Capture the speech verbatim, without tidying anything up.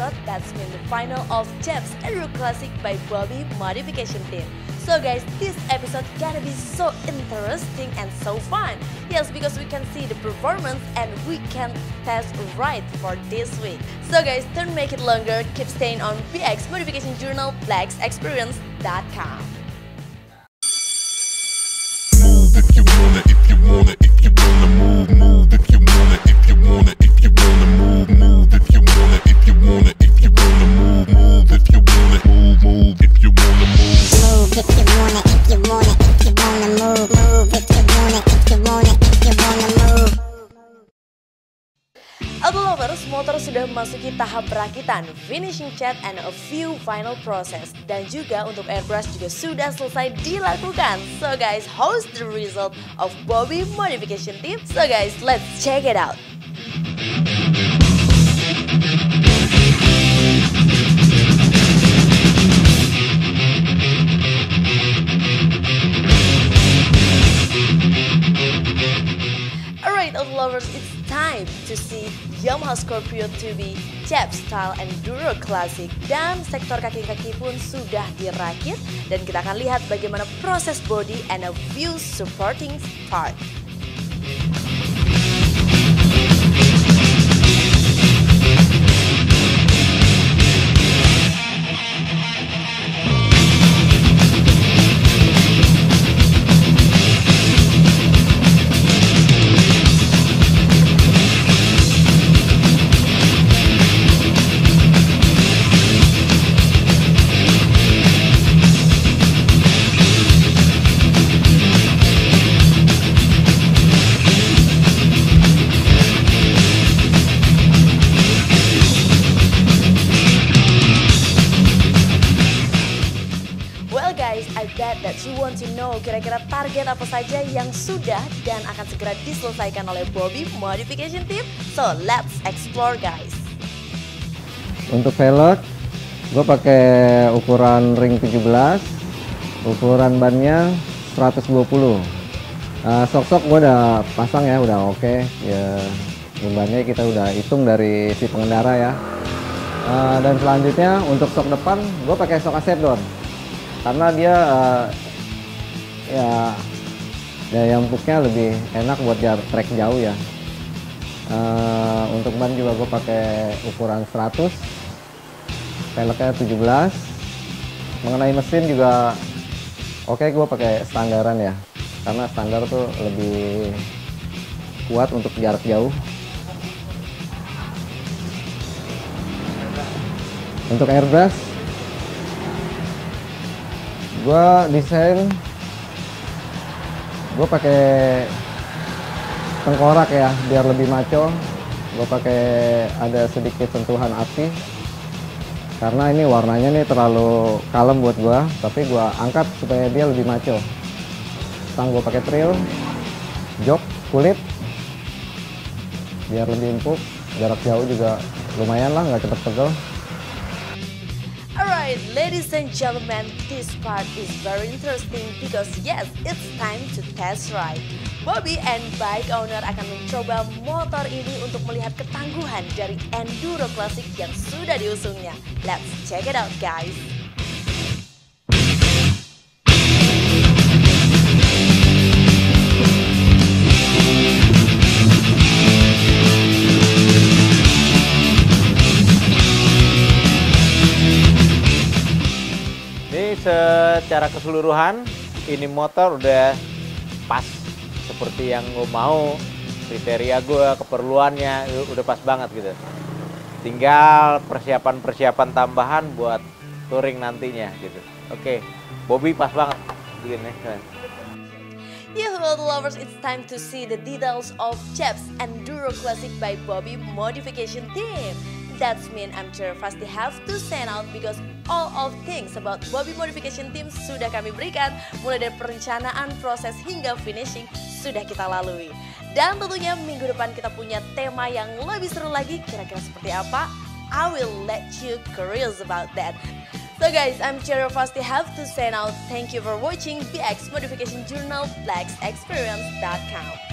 episode that's been the final of Jeff's Aero Classic by Bobby Modification Team. So guys, this episode gotta be so interesting and so fun. Yes, because we can see the performance and we can test right for this week. So guys, don't make it longer, keep staying on B X Modification Journal, B X Experience dot com. Move if you wanna, if you wanna, if you wanna move, move if you wanna, if you wanna, if you wanna move, move if you wanna, if you wanna, if you wanna move, move if you wanna, move, move if you wanna move. Move if you wanna, if you wanna, if you wanna move, move if you wanna, if you wanna, if you wanna move. Auto lovers, motor sudah memasuki tahap perakitan, finishing cat and a few final process. Dan juga untuk airbrush juga sudah selesai dilakukan. So guys, how's the result of Bobby Modification Team? So guys, let's check it out. Lovers, it's time to see Yamaha Scorpio to be Jap Style Enduro Classic, dan sektor kaki-kaki pun sudah dirakit, dan kita akan lihat bagaimana proses body and a few supporting part. That you want to know kira-kira target apa saja yang sudah dan akan segera diselesaikan oleh Bobby Modification Team. So let's explore guys. Untuk velg, gue pakai ukuran ring tujuh belas, ukuran bannya seratus dua puluh. Uh, Sok-sok gue udah pasang ya, udah oke. Okay. Ya, bebannya kita udah hitung dari si pengendara ya. Uh, dan selanjutnya untuk sok depan, gue pakai sok Acetdon. Karena dia uh, ya daya empuknya lebih enak buat jarak trek jauh ya. Uh, untuk ban juga gue pakai ukuran seratus, peleknya tujuh belas. Mengenai mesin juga oke, okay, gue pakai standaran ya, karena standar tuh lebih kuat untuk jarak jauh. Untuk airbrush, gue desain, gue pakai tengkorak ya, biar lebih maco. Gue pakai ada sedikit sentuhan api, karena ini warnanya nih terlalu kalem buat gue, tapi gue angkat supaya dia lebih maco. Sekarang gue pakai trail, jok, kulit, biar lebih empuk. Jarak jauh juga lumayan lah, nggak cepet pegel. Alright, ladies and gentlemen, this part is very interesting because yes, it's time to test ride. Bobby and bike owner akan mencoba motor ini untuk melihat ketangguhan dari Enduro Classic yang sudah diusungnya. Let's check it out guys. Secara keseluruhan ini motor udah pas seperti yang gue mau, kriteria gue, keperluannya udah pas banget gitu. Tinggal persiapan-persiapan tambahan buat touring nantinya gitu. Oke, Bobby pas banget begini. Yeah, well, lovers, it's time to see the details of Jeff's Enduro Classic by Bobby Modification Team. That's mean I'm Cheryl Fasti have to stand out because all of things about Bobby Modification Team sudah kami berikan, mulai dari perencanaan, proses hingga finishing sudah kita lalui. Dan tentunya minggu depan kita punya tema yang lebih seru lagi, kira-kira seperti apa? I will let you curious about that. So guys, I'm Cheryl Fasti have to stand out. Thank you for watching B X Modification Journal, B X Experience dot com.